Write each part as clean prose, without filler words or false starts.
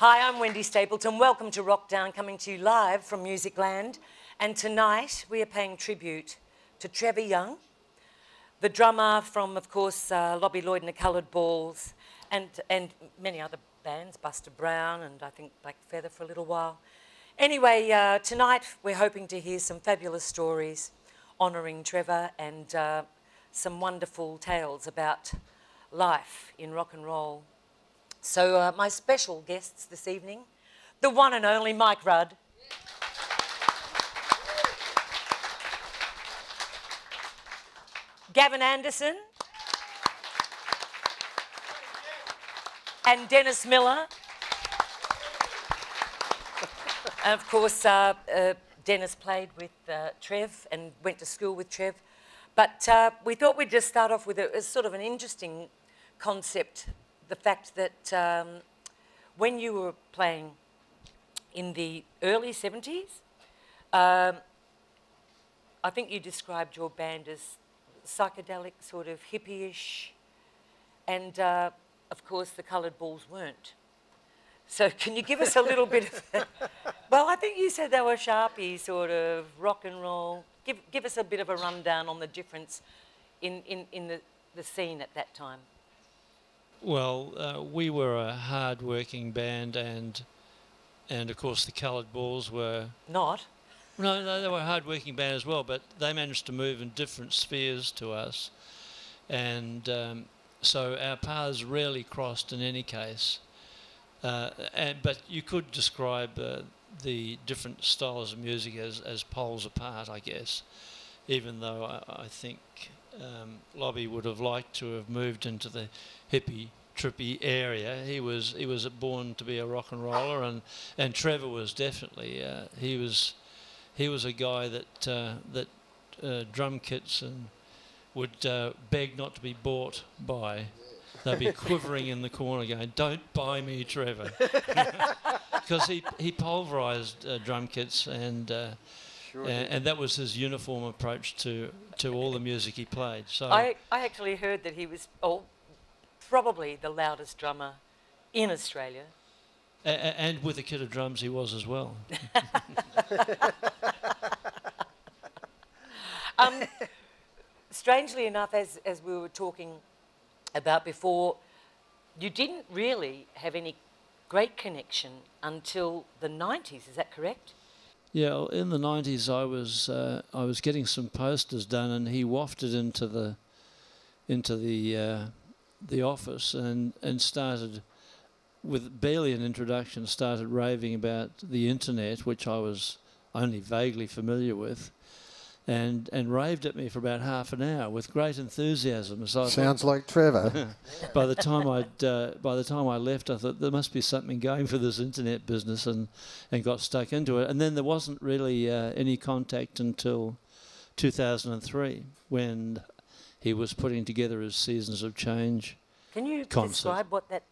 Hi, I'm Wendy Stapleton. Welcome to Wrokdown, coming to you live from Musicland. And tonight we are paying tribute to Trevor Young, the drummer from, of course, Lobby Lloyd and the Coloured Balls, and many other bands, Buster Brown and I think Blackfeather for a little while. Anyway, tonight we're hoping to hear some fabulous stories honouring Trevor and some wonderful tales about life in rock and roll. So my special guests this evening, the one and only Mike Rudd. Yeah. Gavin Anderson. Yeah. And Dennis Miller. And of course, Dennis played with Trev and went to school with Trev. But we thought we'd just start off with a sort of an interesting concept, the fact that when you were playing in the early 70s, I think you described your band as psychedelic, sort of hippie-ish, and of course the Coloured Balls weren't. So can you give us a little bit of... Well, I think you said they were sharpie, sort of rock and roll. Give us a bit of a rundown on the difference in the scene at that time. Well, we were a hard-working band, and of course the Coloured Balls were... Not? No, they were a hard-working band as well, but they managed to move in different spheres to us. And so our paths rarely crossed in any case. But you could describe the different styles of music as poles apart, I guess, even though I think Lobby would have liked to have moved into the hippie, trippy area. He was born to be a rock and roller, and Trevor was definitely he was a guy that that drum kits and would beg not to be bought by. They'd be quivering in the corner going, "Don't buy me, Trevor." Because he pulverised drum kits, and that was his uniform approach to all the music he played. So I actually heard that he was probably the loudest drummer in Australia. And with a kit of drums he was as well. Strangely enough, as we were talking about before, you didn't really have any great connection until the 90s, is that correct? Yeah, well, in the 90s I was getting some posters done, and he wafted into the office and started, with barely an introduction, started raving about the internet, which I was only vaguely familiar with. And raved at me for about half an hour with great enthusiasm. So sounds like Trevor. By the time I left, I thought there must be something going for this internet business, and got stuck into it. And then there wasn't really any contact until 2003, when he was putting together his Seasons of Change. Can you describe what that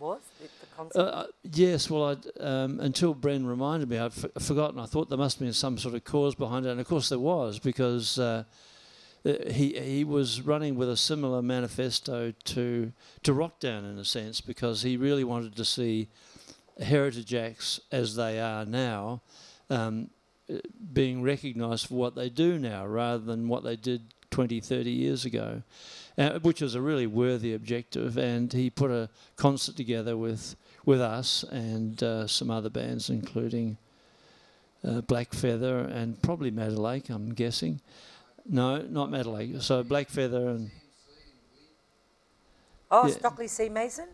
was, the concept? Yes, well, until Bren reminded me, I'd forgotten. I thought there must have been some sort of cause behind it, and of course there was, because he was running with a similar manifesto to Wrokdown, in a sense, because he really wanted to see heritage acts as they are now being recognised for what they do now, rather than what they did 20, 30 years ago. Which was a really worthy objective, and he put a concert together with us and some other bands, including Blackfeather and probably Madder Lake, I'm guessing. No, not Madder Lake. So Blackfeather and... Oh, yeah. Stockley C. Mason?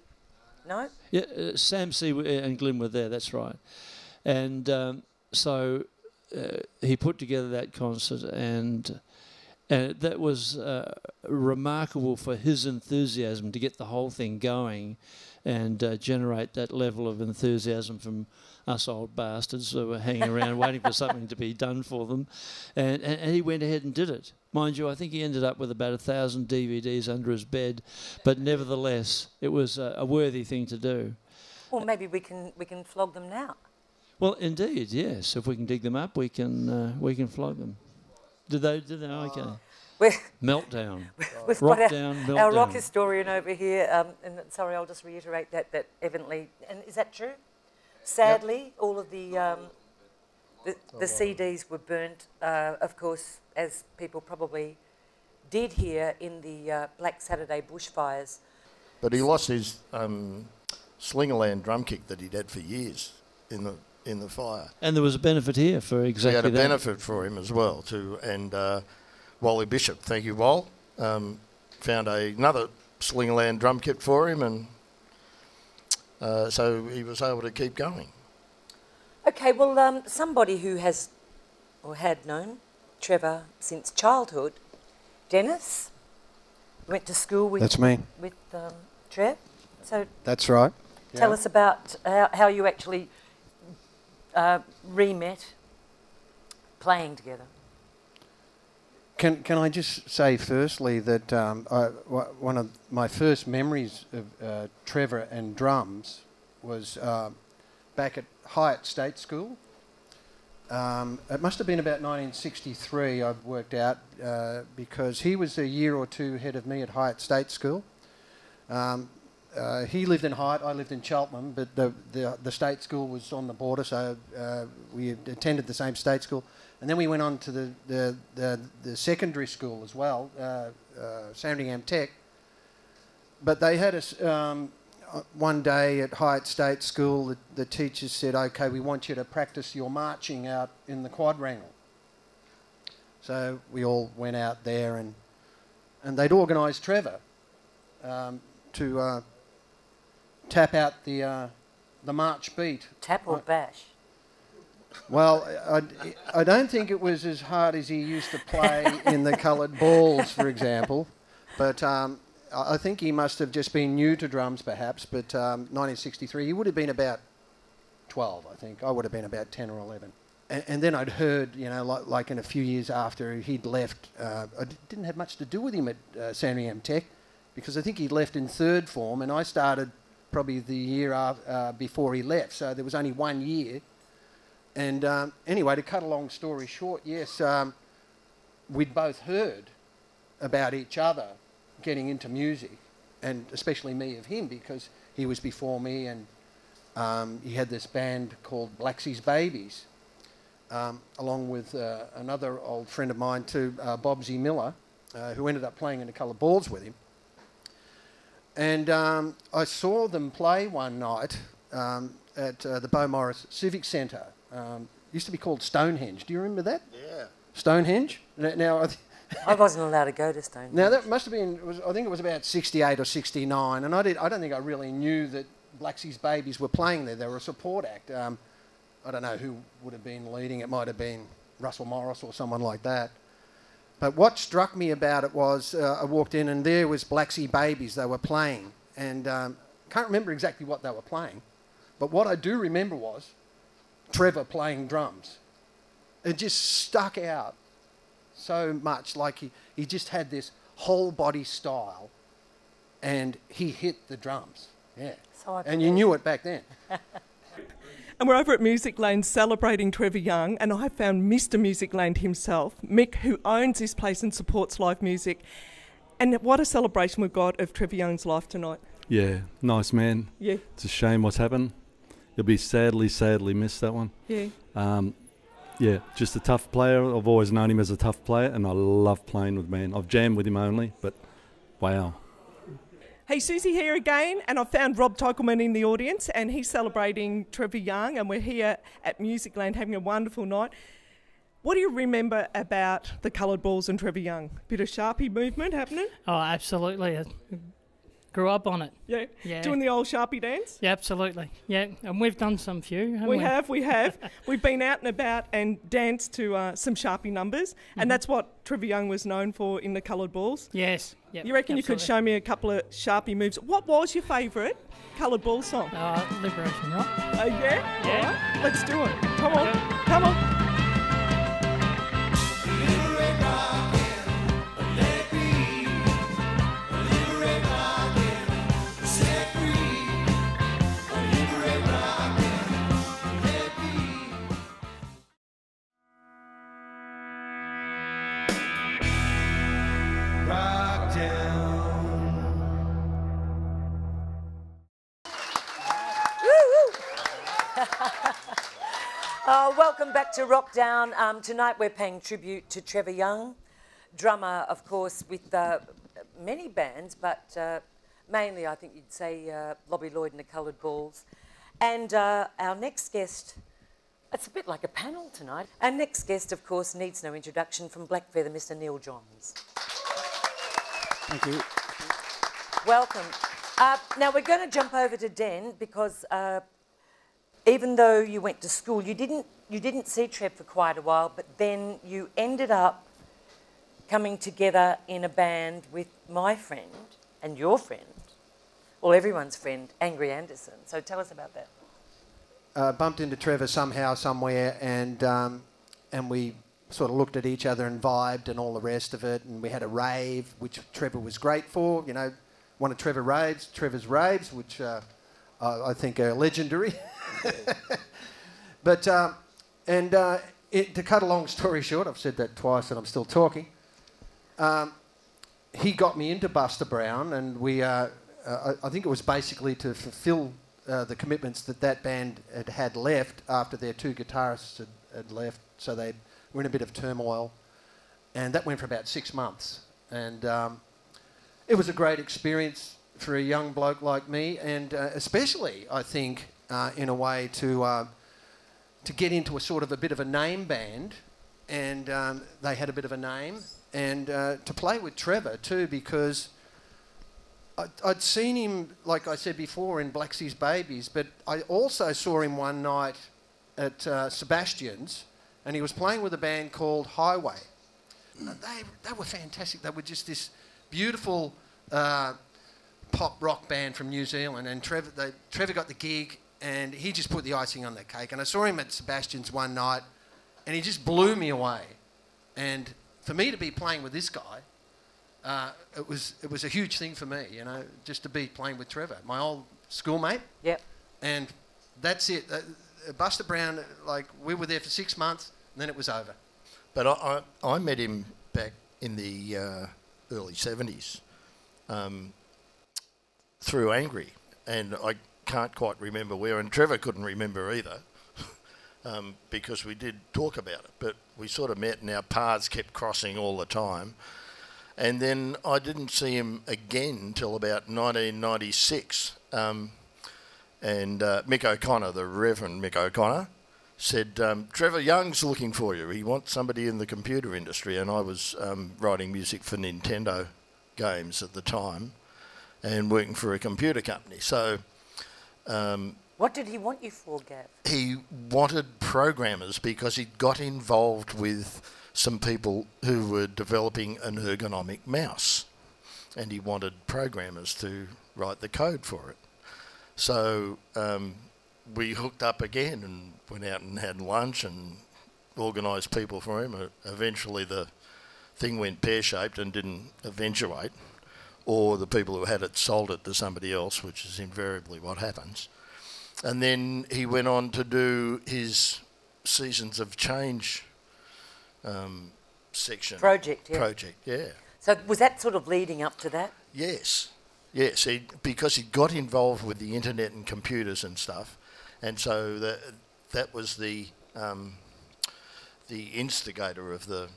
No? Yeah, Sam C. and Glyn were there, that's right. And so he put together that concert, and... that was remarkable for his enthusiasm to get the whole thing going, and generate that level of enthusiasm from us old bastards who were hanging around waiting for something to be done for them. And he went ahead and did it. Mind you, I think he ended up with about 1,000 DVDs under his bed, but nevertheless, it was a worthy thing to do. Well, maybe we can flog them now. Well, indeed, yes. If we can dig them up, we can flog them. Did they? Okay. We're meltdown. We've rock got down, meltdown. Our rock historian over here, and sorry, I'll just reiterate that evidently, and is that true? Sadly, all of the CDs were burnt, of course, as people probably did here in the Black Saturday bushfires. But he lost his Slingerland drum kick that he'd had for years in the fire. And there was a benefit here for exactly that. He had a benefit for him as well too. And Wally Bishop, thank you, Wal, found another Slingerland drum kit for him, and so he was able to keep going. Okay, well, somebody who has or had known Trevor since childhood, Dennis, went to school with... That's me. With Trev. So that's right. Tell us about how you actually re-met playing together. Can I just say firstly that one of my first memories of Trevor and drums was back at Highett State School. It must have been about 1963, I've worked out, because he was a year or two ahead of me at Highett State School. He lived in Highett, I lived in Cheltenham, but the state school was on the border, so we attended the same state school. And then we went on to the secondary school as well, Sandringham Tech. But they had us, one day at Highett State School, the teachers said, OK, we want you to practice your marching out in the quadrangle. So we all went out there, and they'd organised Trevor to tap out the march beat. Tap or bash? Well, I don't think it was as hard as he used to play in the Coloured Balls, for example. But I think he must have just been new to drums, perhaps. But 1963, he would have been about 12, I think. I would have been about 10 or 11. And then I'd heard, you know, like in a few years after he'd left, I didn't have much to do with him at Sandringham Tech, because I think he left in third form, and I started probably the year before he left. So there was only 1 year. And anyway, to cut a long story short, yes, we'd both heard about each other getting into music, and especially me of him, because he was before me, and he had this band called Blacksy's Babies, along with another old friend of mine too, Bobsy Miller, who ended up playing in the Coloured Balls with him. And I saw them play one night at the Beaumaris Civic Centre. Used to be called Stonehenge. Do you remember that? Yeah. Stonehenge? Now, I wasn't allowed to go to Stonehenge. Now, that must have been, I think it was about 68 or 69, and I don't think I really knew that Blacksy's Babies were playing there. They were a support act. I don't know who would have been leading. It might have been Russell Morris or someone like that. But what struck me about it was I walked in, and there was Blacksy's Babies. They were playing, and can't remember exactly what they were playing, but what I do remember was Trevor playing drums. It just stuck out so much, like he just had this whole body style, and he hit the drums. Yeah. So and you knew it back then. And we're over at Musicland celebrating Trevor Young, and I found Mr. Musicland himself, Mick, who owns this place and supports live music. And what a celebration we've got of Trevor Young's life tonight. Yeah, nice man. Yeah. It's a shame what's happened. You'll be sadly, sadly missed, that one. Yeah. Yeah, just a tough player. I've always known him as a tough player, and I love playing with man. I've jammed with him only, but wow. Hey, Susie here again, and I found Rob Teichelman in the audience, and he's celebrating Trevor Young, and we're here at Musicland having a wonderful night. What do you remember about the Coloured Balls and Trevor Young? Bit of Sharpie movement happening? Oh, absolutely. Grew up on it. Yeah. Doing the old Sharpie dance? Yeah, absolutely. Yeah, and we've done some few, haven't we? We have. We've been out and about and danced to some Sharpie numbers, and that's what Trevor Young was known for in the Coloured Balls. Yes. Yep, you reckon you could show me a couple of Sharpie moves? What was your favourite Coloured Ball song? Liberation Rock. Oh, yeah? Yeah. Right. Let's do it. Come on. Come on. Welcome back to Wrokdown. Tonight we're paying tribute to Trevor Young, drummer, of course, with many bands, but mainly I think you'd say Lobby Lloyd and the Coloured Balls. And our next guest, it's a bit like a panel tonight. Our next guest, of course, needs no introduction, from Blackfeather, Mr. Neale Johns. Thank you. Welcome. Now we're going to jump over to Den, because even though you went to school, you didn't see Trev for quite a while, but then you ended up coming together in a band with my friend and your friend, well, everyone's friend, Angry Anderson. So tell us about that. Bumped into Trevor somehow, somewhere, and we sort of looked at each other and vibed and all the rest of it, and we had a rave, which Trevor was great for, you know, one of Trevor's raves, which I think are legendary. But, to cut a long story short, I've said that twice and I'm still talking, he got me into Buster Brown, and we, I think it was basically to fulfil the commitments that that band had left after their two guitarists had left, so they were in a bit of turmoil, and that went for about 6 months, and it was a great experience for a young bloke like me, and especially, I think, in a way to get into a sort of a bit of a name band, and they had a bit of a name, and to play with Trevor too, because I'd seen him, like I said before, in Blacksy's Babies, but I also saw him one night at Sebastian's, and he was playing with a band called Highway. They were fantastic. They were just this beautiful pop rock band from New Zealand, and Trevor got the gig, and he just put the icing on the cake. And I saw him at Sebastian's one night, and he just blew me away. And for me to be playing with this guy, it was a huge thing for me, you know, just to be playing with Trevor, my old schoolmate. Yep. And that's it. Buster Brown, like, we were there for 6 months, and then it was over. But I met him back in the early 70s through Angry, and I can't quite remember where, and Trevor couldn't remember either, because we did talk about it, but we sort of met and our paths kept crossing all the time. And then I didn't see him again till about 1996, Mick O'Connor, the Reverend Mick O'Connor, said, Trevor Young's looking for you, he wants somebody in the computer industry, and I was writing music for Nintendo games at the time and working for a computer company. So what did he want you for, Gav? He wanted programmers, because he got involved with some people who were developing an ergonomic mouse, and he wanted programmers to write the code for it. So we hooked up again and went out and had lunch and organised people for him. Eventually the thing went pear-shaped and didn't eventuate, or the people who had it sold it to somebody else, which is invariably what happens. And then he went on to do his Seasons of Change section. Project, yeah. Project, yeah. So was that sort of leading up to that? Yes, yes, because he got involved with the internet and computers and stuff, and so that was the instigator of the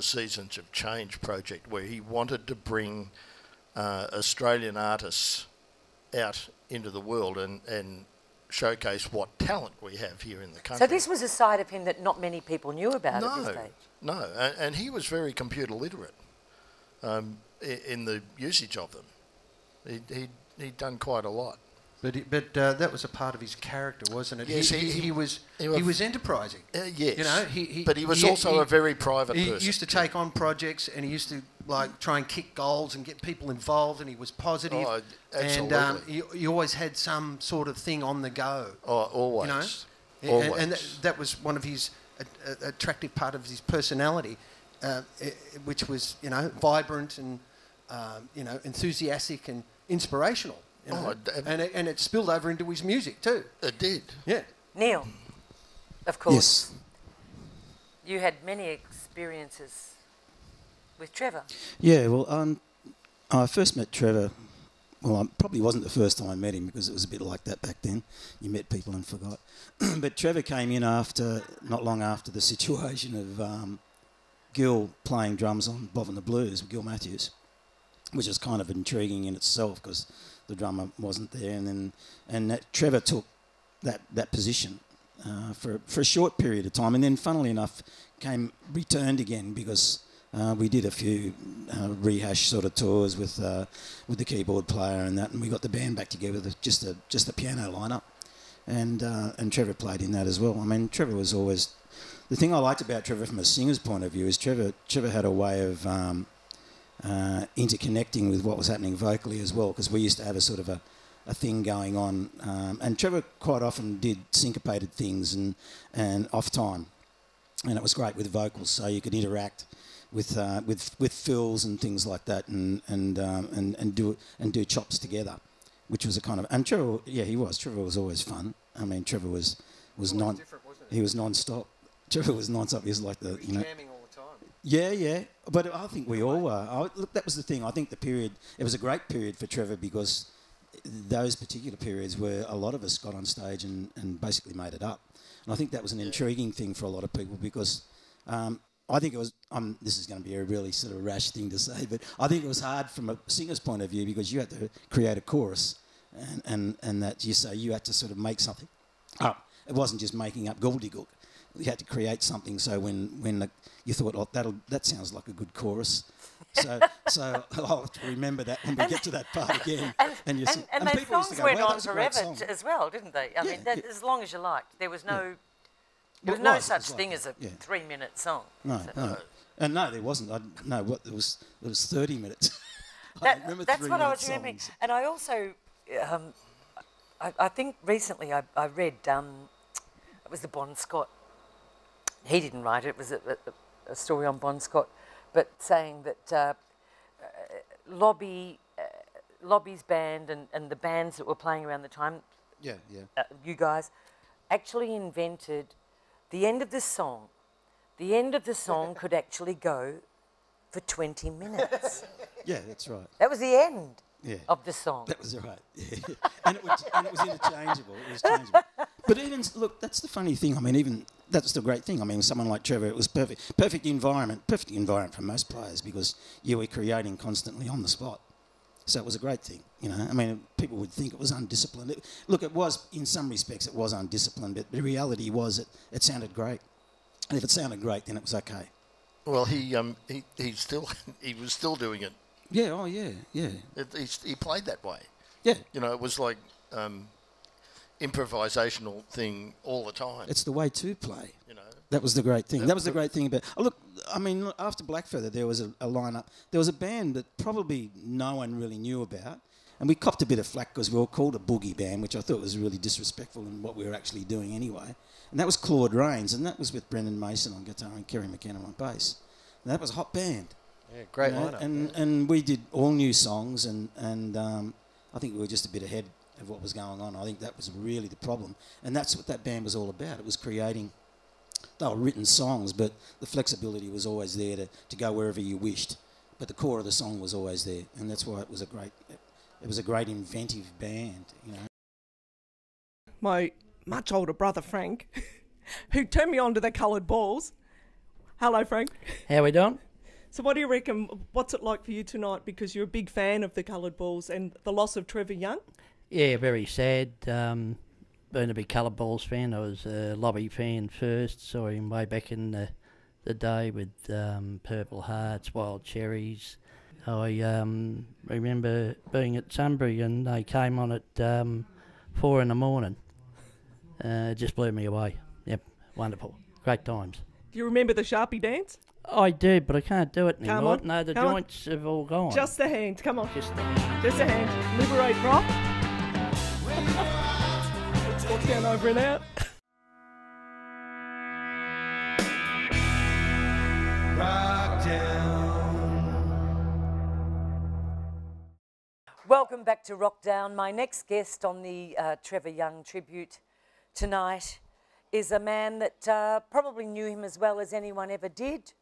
Seasons of Change project, where he wanted to bring Australian artists out into the world and showcase what talent we have here in the country. So this was a side of him that not many people knew about at this stage. No, and he was very computer literate in the usage of them. He'd done quite a lot. But that was a part of his character, wasn't it? Yes, he was enterprising. Yes, you know, but he was also a very private person. He used to take on projects, and he used to, like, try and kick goals and get people involved, and he was positive. Oh, absolutely. And he always had some sort of thing on the go. Oh, always. You know? Always. And that was one of his attractive part of his personality, which was, you know, vibrant and you know, enthusiastic and inspirational. You know, and it spilled over into his music too. It did. Yeah. Neale, of course. Yes. You had many experiences with Trevor. Yeah, well, I first met Trevor well, I probably wasn't the first time I met him because it was a bit like that back then. You met people and forgot. But Trevor came in after, not long after the situation of Gil playing drums on Bob and the Blues with Gil Matthews, which is kind of intriguing in itself because the drummer wasn't there. And then Trevor took that position for a short period of time, and then funnily enough returned again because we did a few rehash sort of tours with the keyboard player and that, and we got the band back together, just the piano lineup, and Trevor played in that as well. I mean, Trevor was always the thing I liked about Trevor from a singer's point of view is Trevor had a way of interconnecting with what was happening vocally as well, because we used to have a sort of a thing going on, and Trevor quite often did syncopated things and off time, and it was great with vocals, so you could interact with fills and things like that, and do chops together, which was a kind of, and Trevor, yeah, Trevor was always fun. I mean, Trevor was non-stop. Trevor was non-stop. He was like the, you know, jamming all the time. Yeah, yeah. But I think we all were. Look, that was the thing. I think the period, it was a great period for Trevor, because those particular periods where a lot of us got on stage and basically made it up. And I think that was an intriguing thing for a lot of people, because I think it was, this is going to be a really sort of rash thing to say, but I think it was hard from a singer's point of view, because you had to create a chorus and that, you say, you had to sort of make something up. It wasn't just making up gobbledygook. You had to create something, so when you thought, oh, that sounds like a good chorus. So I'll have to remember that when we get to that part again. And those songs used to go, went on forever as well, didn't they? I mean, that, as long as you liked. There was no, there was no such thing as a 3-minute song. No, so. No. And no, there wasn't. It was 30 minutes. That's what I was remembering. And I also, I think recently I read, it was the Bon Scott. He didn't write it. It was a story on Bon Scott. But saying that Lobby's band and the bands that were playing around the time, you guys, actually invented the end of the song. The end of the song could actually go for 20 minutes. Yeah, that's right. That was the end of the song. That was right. Yeah. And it was interchangeable. It was changeable. But even, look, that's the funny thing. I mean, even, that's the great thing. I mean, someone like Trevor, it was perfect environment for most players, because you were creating constantly on the spot. So it was a great thing, you know. I mean, people would think it was undisciplined. Look, it was, in some respects, it was undisciplined, but the reality was it sounded great. And if it sounded great, then it was okay. Well, he was still doing it. Yeah, oh, yeah, yeah. He played that way. Yeah. You know, it was like... improvisational thing all the time. It's the way to play. You know, that was the great thing. That was the great thing about. Oh, look, I mean, after Blackfeather, there was a lineup. There was a band that probably no one really knew about, and we copped a bit of flack because we were called a boogie band, which I thought was really disrespectful in what we were actually doing anyway. And that was Claude Rains, and that was with Brenden Mason on guitar and Kerry McKenna on bass. And that was a hot band. Yeah, great lineup. And we did all new songs, and I think we were just a bit ahead of what was going on. I think that was really the problem, and that's what that band was all about. It was creating. They were written songs, but the flexibility was always there to go wherever you wished. But the core of the song was always there, and that's why it was a great. It was a great inventive band, you know. My much older brother Frank, who turned me on to the Coloured Balls. Hello, Frank. How we doing? So what do you reckon? What's it like for you tonight? Because you're a big fan of the Coloured Balls and the loss of Trevor Young. Yeah, very sad. Been a big Coloured Balls fan. I was a Lobby fan first. Saw him way back in the day with Purple Hearts, Wild Cherries. I remember being at Sunbury and they came on at 4 in the morning. It just blew me away. Yep, wonderful. Great times. Do you remember the Sharpie dance? I do, but I can't do it anymore. Come on. No, the joints have all gone. Just the hand. Come on. Just the hand. Liberate rock. Walk down over and out. Wrokdown. Welcome back to Wrokdown. My next guest on the Trevor Young tribute tonight is a man that probably knew him as well as anyone ever did,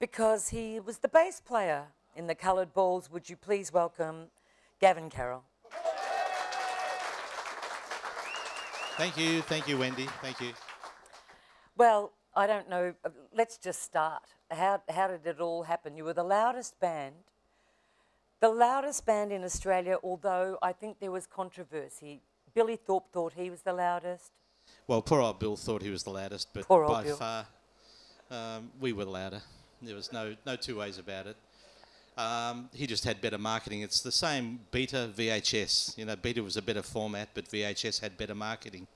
because he was the bass player in the Coloured Balls. Would you please welcome Gavin Carroll. Thank you, Wendy, thank you. Well, I don't know, let's just start. How did it all happen? You were the loudest band in Australia, although I think there was controversy. Billy Thorpe thought he was the loudest. Well, poor old Bill thought he was the loudest, but by far we were louder. There was no two ways about it. He just had better marketing. It's the same Beta VHS. You know, Beta was a better format, but VHS had better marketing.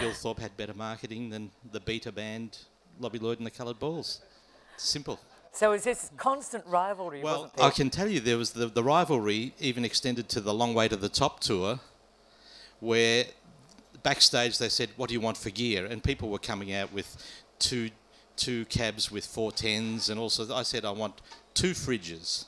Bill Thorpe had better marketing than the Beta band, Lobby Lloyd and the Coloured Balls. Simple. So is this constant rivalry? Well, wasn't there? I can tell you there was the rivalry even extended to the Long Way to the Top tour, where backstage they said, "What do you want for gear?" And people were coming out with two cabs with 410s, and also I said, "I want 2 fridges."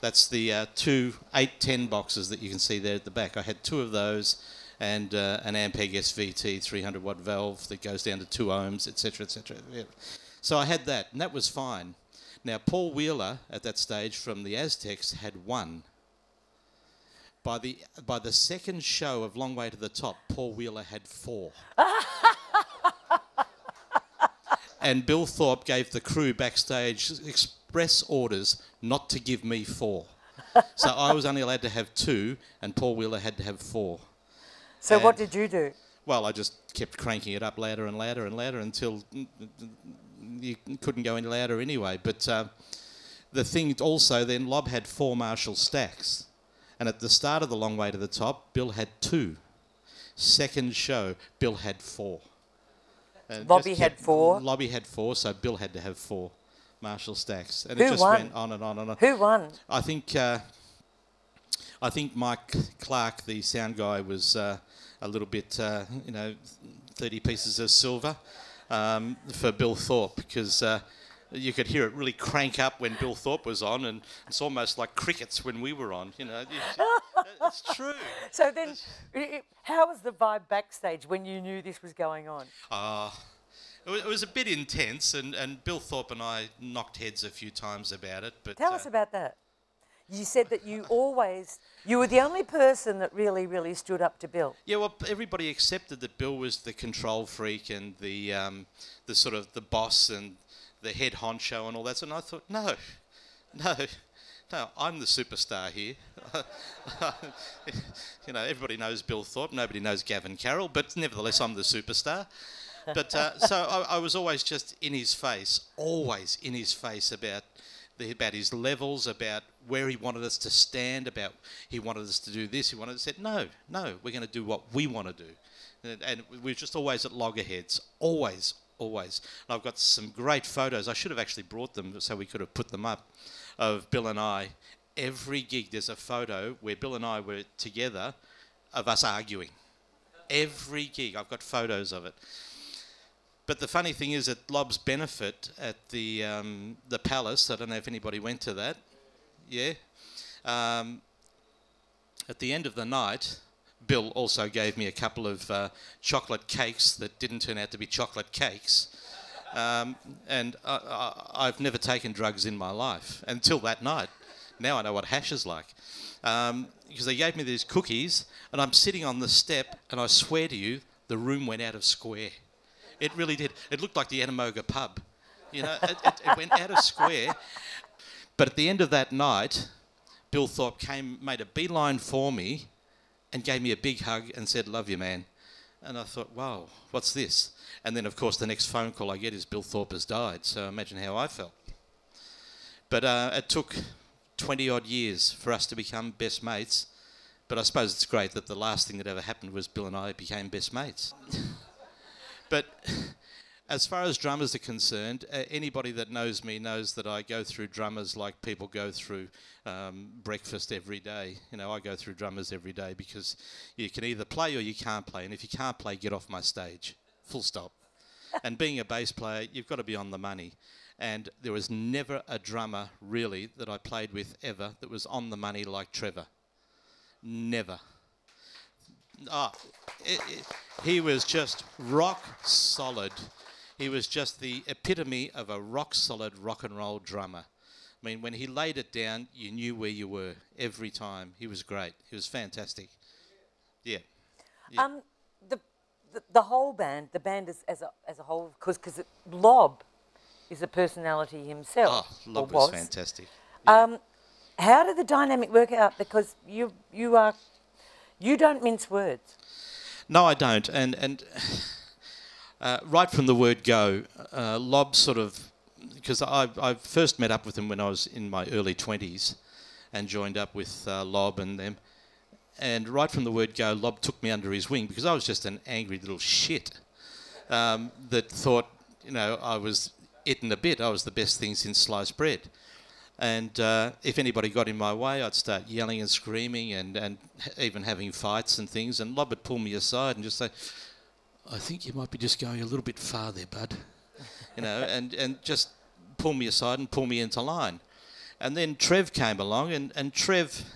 That's the 2 8-10 boxes that you can see there at the back. I had 2 of those, and an Ampeg SVT 300-watt valve that goes down to 2 ohms, etc., etc. Yeah. So I had that, and that was fine. Now, Paul Wheeler, at that stage, from the Aztecs, had 1. By the second show of Long Way to the Top, Paul Wheeler had 4. And Bill Thorpe gave the crew backstage express orders not to give me 4. So I was only allowed to have 2, and Paul Wheeler had to have 4. So and what did you do? Well, I just kept cranking it up louder and louder and louder until you couldn't go any louder anyway. But the thing also, then Lob had 4 Marshall stacks. And at the start of the Long Way to the Top, Bill had 2. Second show, Bill had 4. And Lobby had 4? Lobby had 4, so Bill had to have 4 Marshall stacks. And it just went on and on and on. Who won? I think Mike Clark, the sound guy, was a little bit, 30 pieces of silver for Bill Thorpe, because you could hear it really crank up when Bill Thorpe was on, and it's almost like crickets when we were on, you know. It's true. So then how was the vibe backstage when you knew this was going on? It was a bit intense, and Bill Thorpe and I knocked heads a few times about it. But tell us about that. You said that you were the only person that really, really stood up to Bill. Yeah, well, everybody accepted that Bill was the control freak and the sort of the boss and the head honcho and all that. And I thought, no, I'm the superstar here. Everybody knows Bill Thorpe. Nobody knows Gavin Carroll, but nevertheless, I'm the superstar. But so I was always just in his face, about his levels, about where he wanted us to stand, about he wanted us to do this, he wanted us to say, no, we're going to do what we want to do. And we're just always at loggerheads, always. And I've got some great photos. I should have actually brought them so we could have put them up, of Bill and I. Every gig there's a photo where Bill and I were together, of us arguing. Every gig, I've got photos of it. But the funny thing is, at Lob's benefit at the Palace, I don't know if anybody went to that, yeah? At the end of the night, Bill also gave me a couple of chocolate cakes that didn't turn out to be chocolate cakes. And I've never taken drugs in my life, until that night. Now I know what hash is like. Because they gave me these cookies, and I'm sitting on the step, and I swear to you, the room went out of square. It really did. It looked like the Animoga pub. You know, it went out of square. But at the end of that night, Bill Thorpe made a beeline for me and gave me a big hug and said, "Love you, man." And I thought, wow, what's this? And then, of course, the next phone call I get is Bill Thorpe has died. So imagine how I felt. But it took 20-odd years for us to become best mates. But I suppose it's great that the last thing that ever happened was Bill and I became best mates. But as far as drummers are concerned, anybody that knows me knows that I go through drummers like people go through breakfast every day. You know, I go through drummers every day, because you can either play or you can't play. And if you can't play, get off my stage. Full stop. And being a bass player, you've got to be on the money. And there was never a drummer, really, that I played with ever that was on the money like Trevor. Never. He was just rock solid. He was just the epitome of a rock solid rock and roll drummer. I mean, when he laid it down, you knew where you were every time. He was great. He was fantastic. Yeah. Yeah. The whole band, is as a whole, because Lob is a personality himself. Oh, Lob was fantastic. Yeah. How did the dynamic work out? Because you don't mince words. No, I don't. And right from the word go, Lob sort of, because I first met up with him when I was in my early 20s and joined up with Lob and them. And right from the word go, Lob took me under his wing because I was just an angry little shit that thought, you know, I was it in a bit. I was the best thing since sliced bread. And if anybody got in my way, I'd start yelling and screaming and even having fights and things. And Lob would pull me aside and just say, I think you might be just going a little bit far there, bud. You know, and just pull me aside and pull me into line. And then Trev came along and Trev,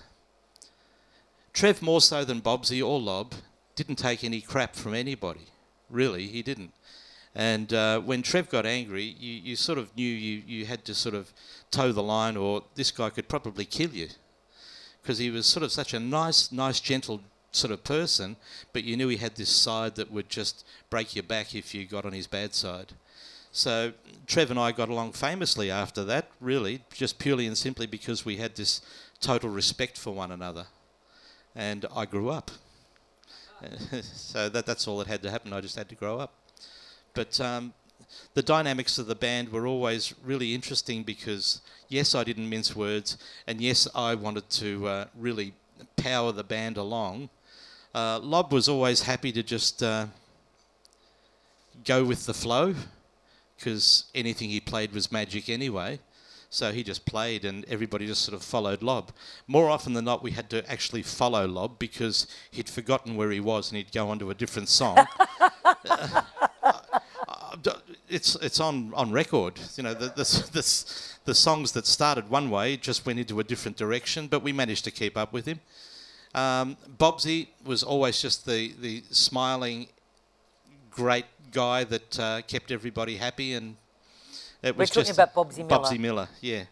more so than Bobsy or Lob, didn't take any crap from anybody. Really, he didn't. And when Trev got angry, you sort of knew you had to sort of toe the line, or this guy could probably kill you. Because he was sort of such a nice, gentle sort of person, but you knew he had this side that would just break your back if you got on his bad side. So Trev and I got along famously after that, really, just purely and simply because we had this total respect for one another. And I grew up. So that's all that had to happen. I just had to grow up. But the dynamics of the band were always really interesting because, yes, I didn't mince words, and yes, I wanted to really power the band along. Lob was always happy to just go with the flow because anything he played was magic anyway. So he just played and everybody just sort of followed Lob. More often than not, we had to actually follow Lob because he'd forgotten where he was and he'd go on to a different song. It's on record. You know, the songs that started one way just went into a different direction, but we managed to keep up with him. Bobsy was always just the smiling, great guy that kept everybody happy and... We're talking about Bobsy Miller. Bobsy Miller, yeah,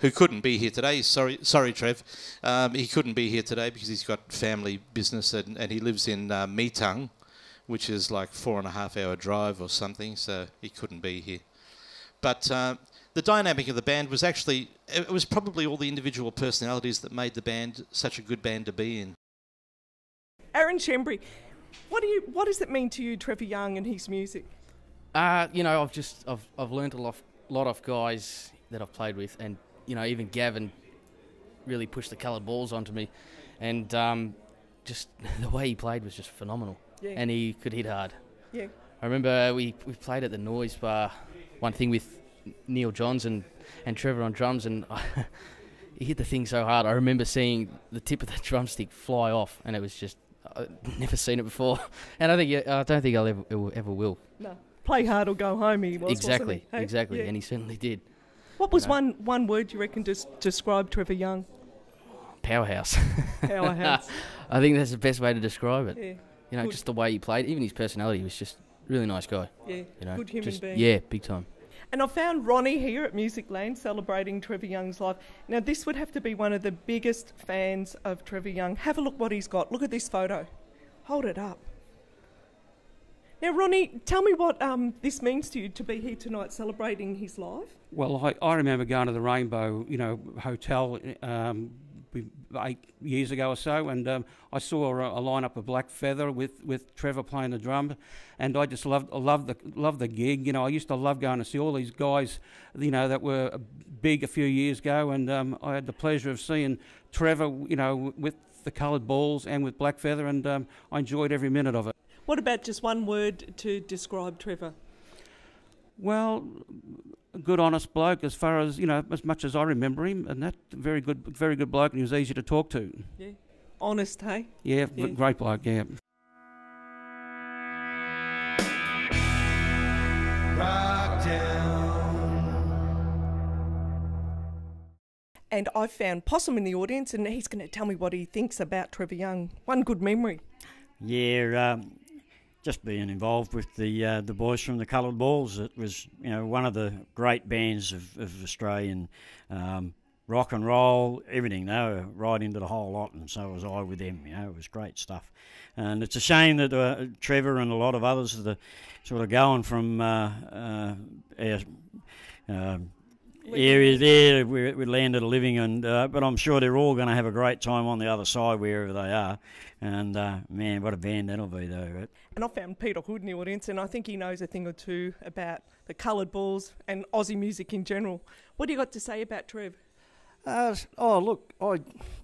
who couldn't be here today. Sorry, Trev. He couldn't be here today because he's got family business and he lives in Meetung, which is like 4.5 hour drive or something, so he couldn't be here. But the dynamic of the band was actually, it was probably all the individual personalities that made the band such a good band to be in. Aaron Chembry, what does it mean to you, Trevor Young and his music? You know, I've learned a lot off guys that I've played with, and you know, even Gavin really pushed the Coloured Balls onto me, and just the way he played was just phenomenal. Yeah. And he could hit hard. Yeah. I remember we played at the Noise Bar, one thing with Neale Johns and Trevor on drums, and he hit the thing so hard. I remember seeing the tip of the drumstick fly off, and it was just I'd never seen it before, and I don't think I'll ever will. No. Play hard or go home, he was. Exactly, hey? Exactly, yeah. And he certainly did. What was one word you reckon to describe Trevor Young? Powerhouse. Powerhouse. I think that's the best way to describe it. Yeah. You know, good. Just the way he played, even his personality, he was just a really nice guy. Yeah, you know, good human being. Yeah, big time. And I found Ronnie here at Musicland celebrating Trevor Young's life. Now, this would have to be one of the biggest fans of Trevor Young. Have a look what he's got. Look at this photo. Hold it up. Now, Ronnie, tell me what this means to you to be here tonight celebrating his life. Well, I remember going to the Rainbow, you know, hotel 8 years ago or so, and I saw a lineup of Blackfeather with Trevor playing the drum, and I just loved the gig. You know, I used to love going to see all these guys, you know, that were big a few years ago, and I had the pleasure of seeing Trevor, you know, with the Coloured Balls and with Blackfeather, and I enjoyed every minute of it. What about just one word to describe Trevor? Well, a good, honest bloke, as far as, you know, as much as I remember him, and that very good bloke, and he was easy to talk to. Yeah, honest, hey? Yeah, yeah. Great bloke, yeah. Wrokdown. And I found Possum in the audience, and he's going to tell me what he thinks about Trevor Young. One good memory. Yeah, just being involved with the boys from the Coloured Balls. It was, you know, one of the great bands of Australian rock and roll, everything. They were right into the whole lot, and so was I with them. You know, it was great stuff. And it's a shame that Trevor and a lot of others are sort of going from our area there. We landed a living, and but I'm sure they're all going to have a great time on the other side wherever they are. And man, what a band that'll be though. Right? And I found Peter Hood in the audience, and I think he knows a thing or two about the Coloured Balls and Aussie music in general. What do you got to say about Trev? Oh look, I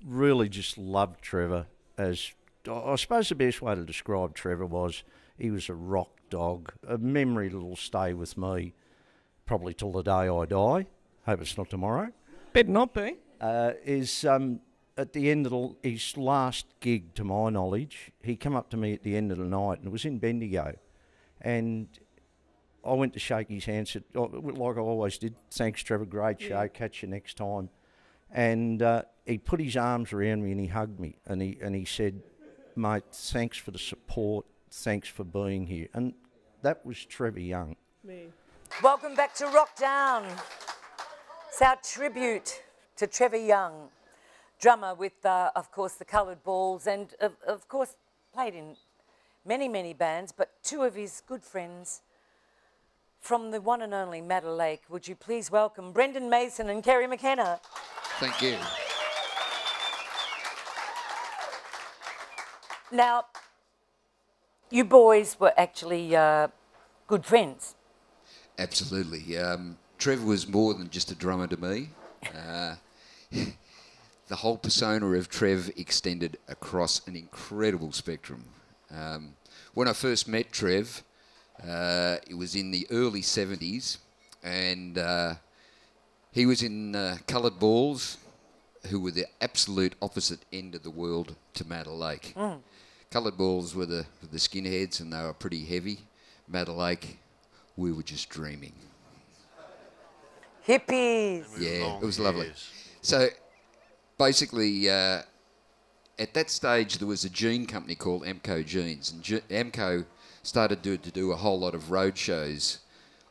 really just loved Trevor. As I suppose the best way to describe Trevor was he was a rock dog, a memory that'll stay with me probably till the day I die. Hope it's not tomorrow. Better not be. At the end of his last gig, to my knowledge, he came up to me at the end of the night, and it was in Bendigo, and I went to shake his hand, said, like I always did, thanks Trevor, great show, catch you next time. And he put his arms around me and he hugged me, and he said, mate, thanks for the support, thanks for being here. And that was Trevor Young. Me. Welcome back to Wrokdown. It's our tribute to Trevor Young, drummer with, of course, the Coloured Balls, and, of course, played in many, many bands, but two of his good friends from the one and only Madder Lake. Would you please welcome Brenden Mason and Kerry McKenna. Thank you. Now, you boys were actually good friends. Absolutely. Trevor was more than just a drummer to me. The whole persona of Trev extended across an incredible spectrum. When I first met Trev, it was in the early 70s, and he was in Coloured Balls, who were the absolute opposite end of the world to Madder Lake. Mm. Coloured Balls were the skinheads, and they were pretty heavy. Madder Lake, we were just dreaming. Hippies. Yeah, it was lovely. So basically, at that stage, there was a jean company called Amco Jeans, and Amco started to do a whole lot of road shows,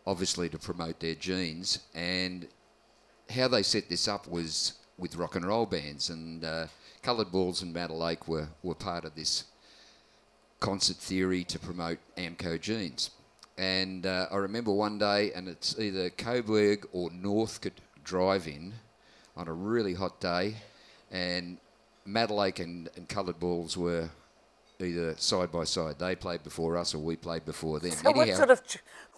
obviously to promote their jeans. And how they set this up was with rock and roll bands, and Coloured Balls and Madder Lake were part of this concert theory to promote Amco Jeans. And I remember one day, and it's either Coburg or Northcote Drive-In on a really hot day, and Madder Lake and Coloured Balls were either side by side. They played before us or we played before them. So anyhow,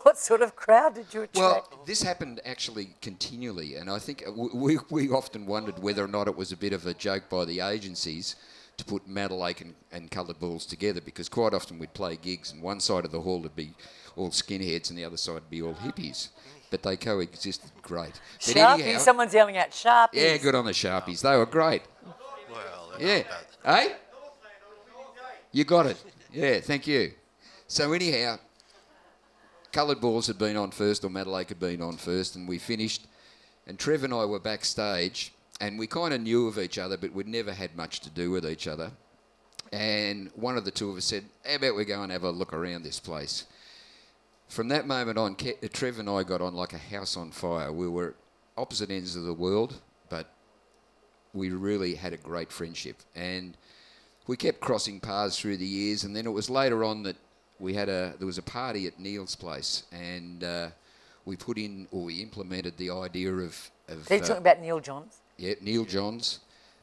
what sort of crowd did you attract? Well, this happened actually continually, and I think we often wondered whether or not it was a bit of a joke by the agencies to put Madder Lake and Coloured Balls together, because quite often we'd play gigs and one side of the hall would be all skinheads and the other side would be all hippies. But they coexisted great. But Sharpies, anyhow, someone's yelling out Sharpies. Yeah, good on the Sharpies. They were great. Well, yeah. Eh? You got it. Yeah, thank you. So anyhow, Coloured Balls had been on first, or Madder Lake had been on first, and we finished. And Trev and I were backstage, and we kind of knew of each other, but we'd never had much to do with each other. And one of the two of us said, how about we go and have a look around this place? From that moment on, Trev and I got on like a house on fire. We were opposite ends of the world, but we really had a great friendship. And we kept crossing paths through the years, and then it was later on that we had there was a party at Neale's place, and we implemented the idea of... Are you talking about Neale Johns? Yeah, Neale Johns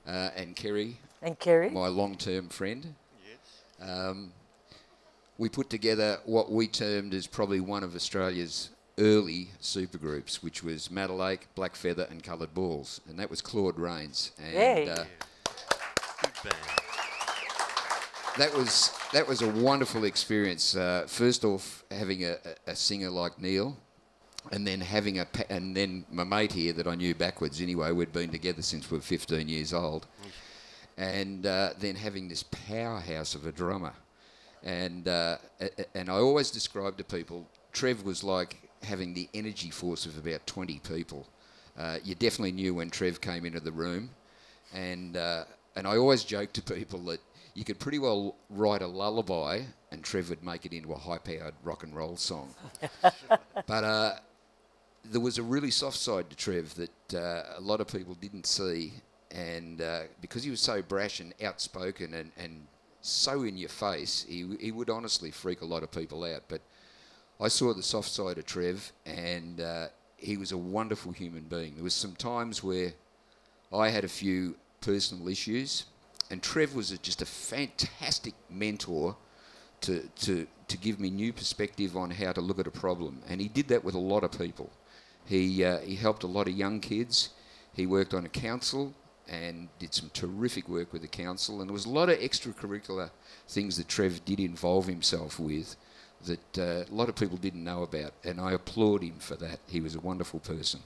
and Kerry. And Kerry. My long-term friend. Yes. We put together what we termed as probably one of Australia's early supergroups, which was Madder Lake, Blackfeather and Coloured Balls, and that was Claude Rains. And, good band. That was a wonderful experience. First off, having a singer like Neale, and then having and then my mate here that I knew backwards anyway. We'd been together since we were 15 years old, and then having this powerhouse of a drummer. And I always describe to people, Trev was like having the energy force of about 20 people. You definitely knew when Trev came into the room. And I always joke to people that you could pretty well write a lullaby and Trev would make it into a high-powered rock and roll song. But there was a really soft side to Trev that a lot of people didn't see, and because he was so brash and outspoken and so in your face, he would honestly freak a lot of people out. But I saw the soft side of Trev, and he was a wonderful human being. There was some times where I had a few personal issues, and Trev was just a fantastic mentor to give me new perspective on how to look at a problem. And he did that with a lot of people. He helped a lot of young kids. He worked on a council and did some terrific work with the council. And there was a lot of extracurricular things that Trev did involve himself with that a lot of people didn't know about. And I applaud him for that. He was a wonderful person.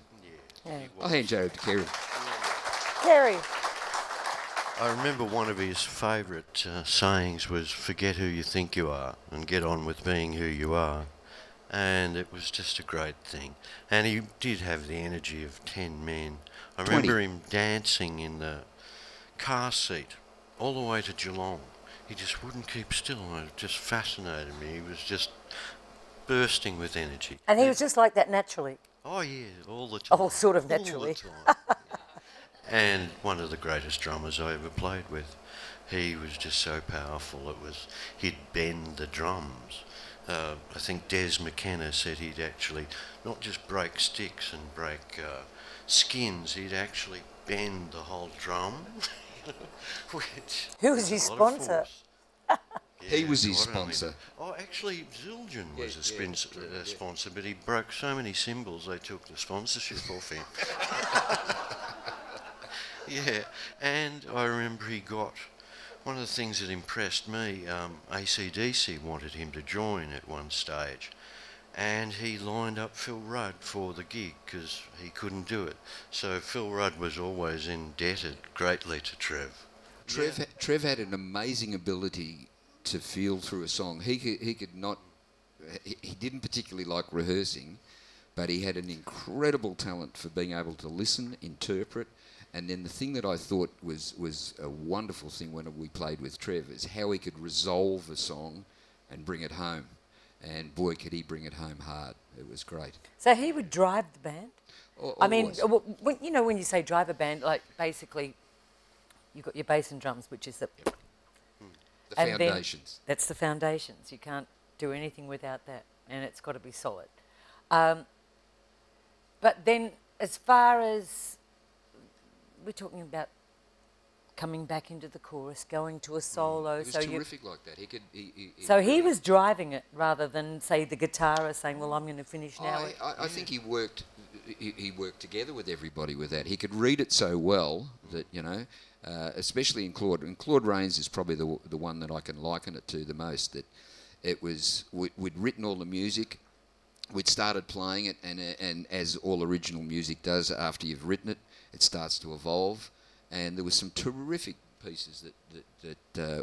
Yeah. I'll hand you over to Kerry. Kerry. I remember one of his favourite sayings was, forget who you think you are and get on with being who you are. And it was just a great thing. And he did have the energy of 10 men. I remember him dancing in the car seat all the way to Geelong. He just wouldn't keep still. It just fascinated me. He was just bursting with energy. And he was just like that naturally? Oh, yeah, all the time. Oh, sort of naturally. All the time. And one of the greatest drummers I ever played with. He was just so powerful. It was, he'd bend the drums. I think Des McKenna said he'd actually not just break sticks and break skins, he'd actually bend the whole drum. Who was his sponsor? Yeah, he was his sponsor. Oh, actually, Zildjian was a sponsor, but he broke so many cymbals they took the sponsorship off him. Yeah, and I remember he got, one of the things that impressed me, AC/DC wanted him to join at one stage, and he lined up Phil Rudd for the gig because he couldn't do it. So Phil Rudd was always indebted greatly to Trev. Trev had an amazing ability to feel through a song. He didn't particularly like rehearsing, but he had an incredible talent for being able to listen, interpret. And then the thing that I thought was a wonderful thing when we played with Trev is how he could resolve a song and bring it home. And boy, could he bring it home hard. It was great. So he would drive the band? I mean, you know when you say drive a band, like basically you've got your bass and drums, which is the... Yep. The and foundations. That's the foundations. You can't do anything without that. And it's got to be solid. But then as far as... We're talking about coming back into the chorus, going to a solo. He was so terrific like that. He could. So he was driving it rather than, say, the guitarist saying, "Well, I'm going to finish now." I think he worked. He worked together with everybody with that. He could read it so well that you know, especially in Claude. And Claude Rains is probably the one that I can liken it to the most. That it was we'd written all the music, we'd started playing it, and as all original music does, after you've written it, it starts to evolve, and there were some terrific pieces that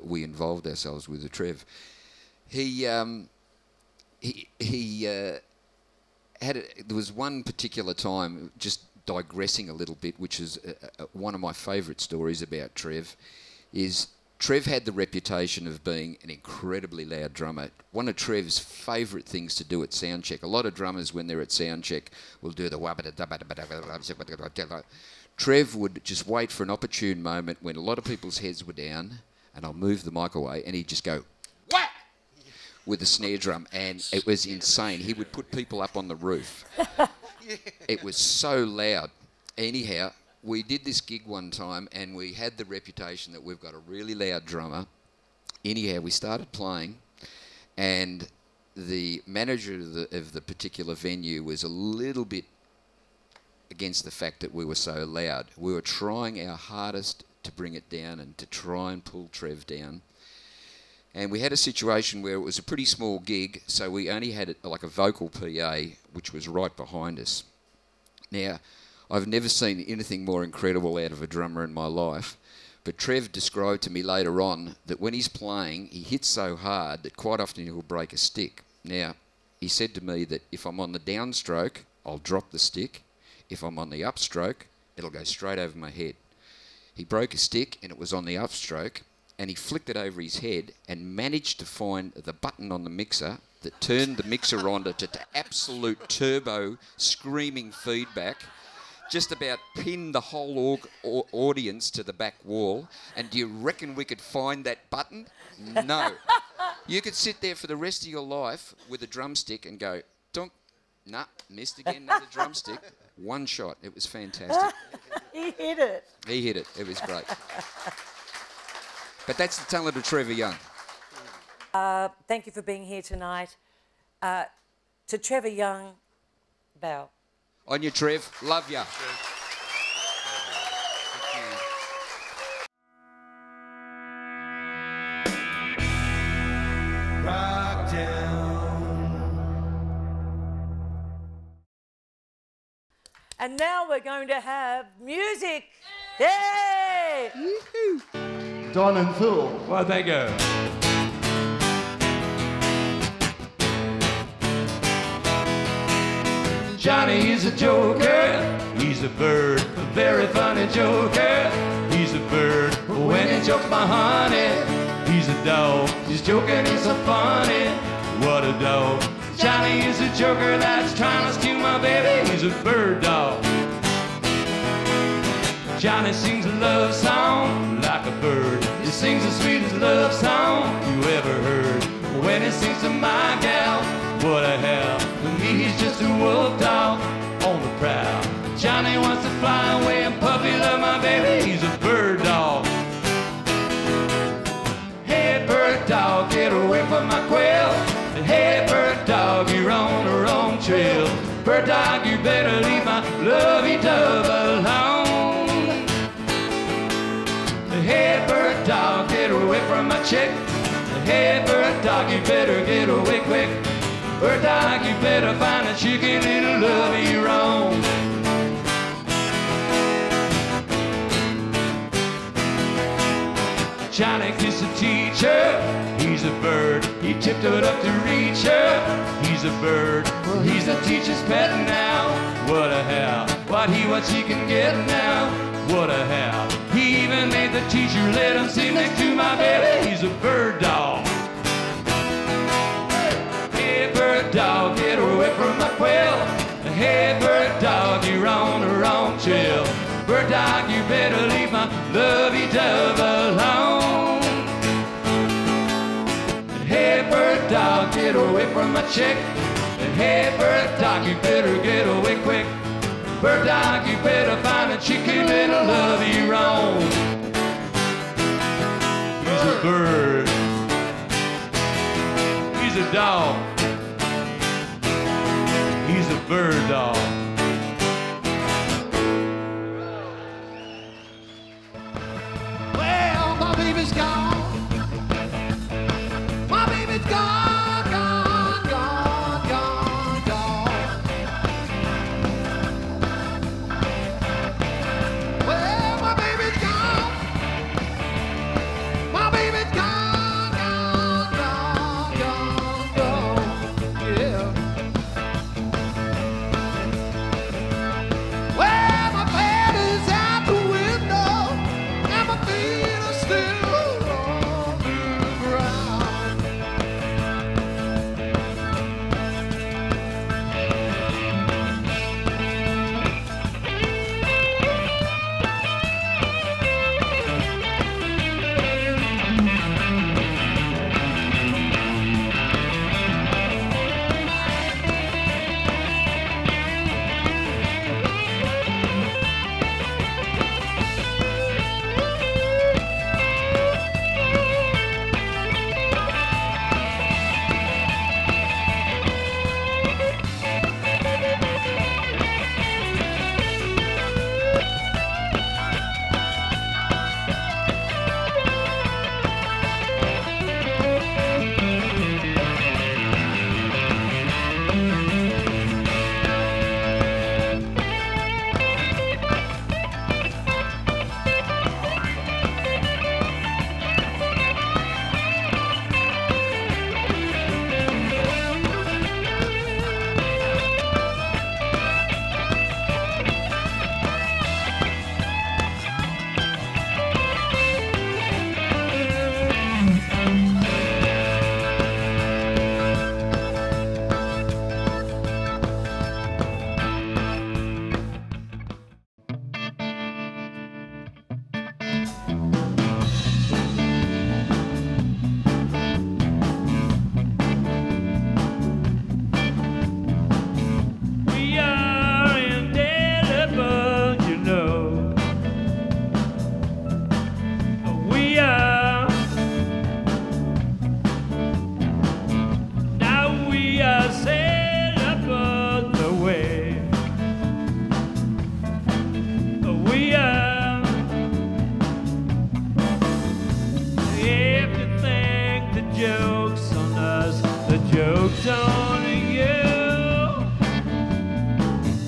we involved ourselves with Trev. He had there was one particular time, just digressing a little bit, which is one of my favourite stories about Trev, is Trev had the reputation of being an incredibly loud drummer. One of Trev's favourite things to do at soundcheck. A lot of drummers, when they're at soundcheck, will do the wabba. Trev would just wait for an opportune moment when a lot of people's heads were down, and I'll move the mic away, and he'd just go, whack, with a snare drum, and it was insane. He would put people up on the roof. It was so loud. Anyhow, we did this gig one time and we had the reputation that we've got a really loud drummer. Anyhow, we started playing and the manager of the particular venue was a little bit against the fact that we were so loud. We were trying our hardest to bring it down and to try and pull Trev down. And we had a situation where it was a pretty small gig, so we only had like a vocal PA, which was right behind us. Now, I've never seen anything more incredible out of a drummer in my life, but Trev described to me later on that when he's playing, he hits so hard that quite often he'll break a stick. Now, he said to me that if I'm on the downstroke, I'll drop the stick. If I'm on the upstroke, it'll go straight over my head. He broke a stick and it was on the upstroke, and he flicked it over his head and managed to find the button on the mixer that turned the mixer on to absolute turbo, screaming feedback. Just about pinned the whole audience to the back wall. And do you reckon we could find that button? No. You could sit there for the rest of your life with a drumstick and go, donk, nah, missed again, another drumstick. One shot. It was fantastic. He hit it. He hit it. It was great. But that's the talent of Trevor Young. Thank you for being here tonight. To Trevor Young, bow. On you, Trev. Love ya. And now we're going to have music. Yay! Yay! Don and Phil. Where they go? Johnny is a joker, he's a bird, a very funny joker. He's a bird, when he chokes my honey. He's a dog, he's joking, he's so funny. What a dog. Johnny is a joker that's trying to steal my baby. He's a bird dog. Johnny sings a love song like a bird. He sings the sweetest love song you ever heard. When he sings to my gal, what a hell. To me, he's just a wolf dog on the prowl. Johnny wants to fly away and puppy love my baby. He's a bird dog. Hey, bird dog, get away from my quail. Hey, bird dog, you're on the wrong trail. Bird dog, you better leave my lovey-dove alone. Hey, bird dog, get away from my chick. Hey, bird dog, you better get away quick. Bird dog, you better find a chicken and a love of your own. Johnny kissed the teacher, he's a bird. He tiptoed up to reach her, he's a bird. He's the teacher's pet now, what a hell. What she can get now, what a hell. He even made the teacher let him sit next to my baby. He's a bird dog. Bird dog, get away from my quail. Hey, bird dog, you're on the wrong trail. Bird dog, you better leave my lovey-dove alone. Hey, bird dog, get away from my chick. Hey, bird dog, you better get away quick. Bird dog, you better find a chicken and a love of your own. He's a bird. He's a dog. He's a bird dog. Well, my baby's gone. My baby's gone, gone, gone, gone, gone. Well, my baby's gone. My baby's gone, gone, gone, gone, gone. Yeah. Still The joke's on you.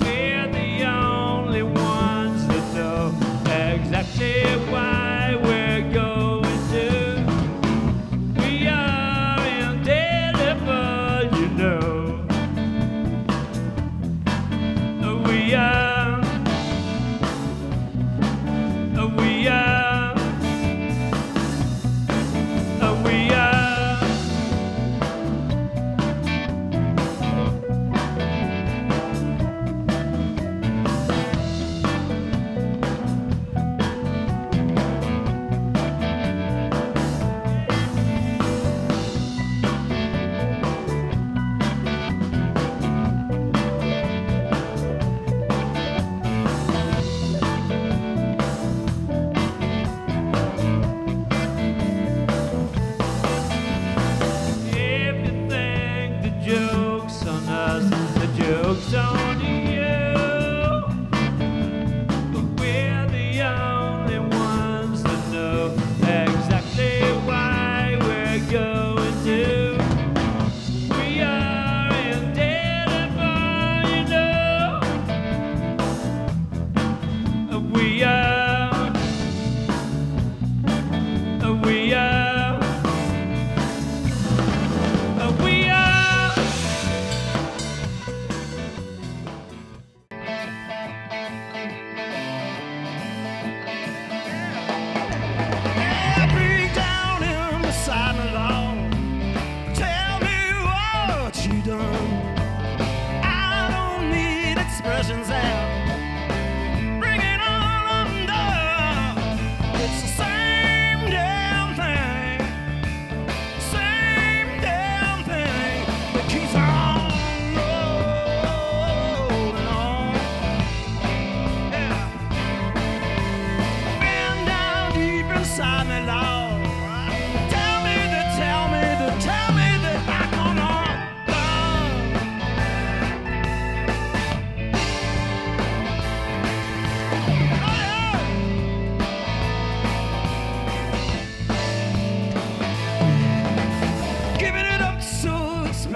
We're the only ones that know exactly why we're going to. We are indelible, you know. We are. We are.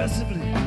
Massively.